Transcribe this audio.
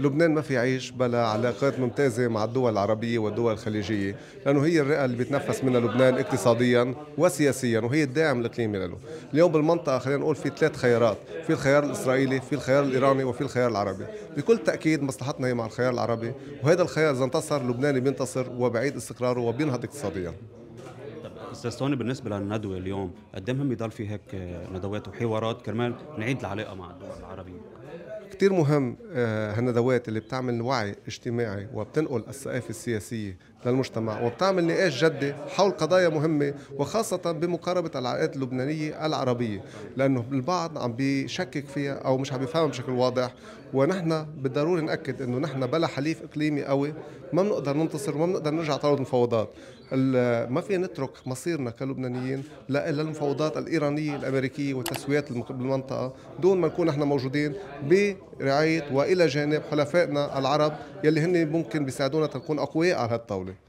لبنان ما في يعيش بلا علاقات ممتازة مع الدول العربية والدول الخليجية، لأنه هي الرئة اللي بيتنفس منها لبنان اقتصاديا وسياسيا، وهي الداعم الإقليمي له. اليوم بالمنطقة خلينا نقول في ثلاث خيارات، في الخيار الإسرائيلي، في الخيار الإيراني، وفي الخيار العربي. بكل تأكيد مصلحتنا هي مع الخيار العربي، وهذا الخيار إذا انتصر لبنان بينتصر وبعيد استقراره وبينهض اقتصاديا. استاذ توني، بالنسبه للندوه اليوم قد ايه مهم يضل في هيك ندوات وحوارات كرمال نعيد العلاقه مع الدول العربيه؟ كثير مهم هالندوات اللي بتعمل وعي اجتماعي وبتنقل الثقافه السياسيه للمجتمع وبتعمل نقاش جدي حول قضايا مهمه، وخاصه بمقاربه العلاقات اللبنانيه العربيه، لانه البعض عم بيشكك فيها او مش عم بيفهمها بشكل واضح. ونحن بالضروري ناكد انه نحن بلا حليف اقليمي قوي ما بنقدر ننتصر وما بنقدر نرجع طاوله مفاوضات. ما في نترك مصيرنا كلبنانيين لا الا المفاوضات الايرانيه الامريكيه والتسويات بالمنطقه دون ما نكون نحن موجودين برعايه والى جانب حلفائنا العرب يلي هن ممكن بيساعدونا تكون اقوياء على هالطاوله.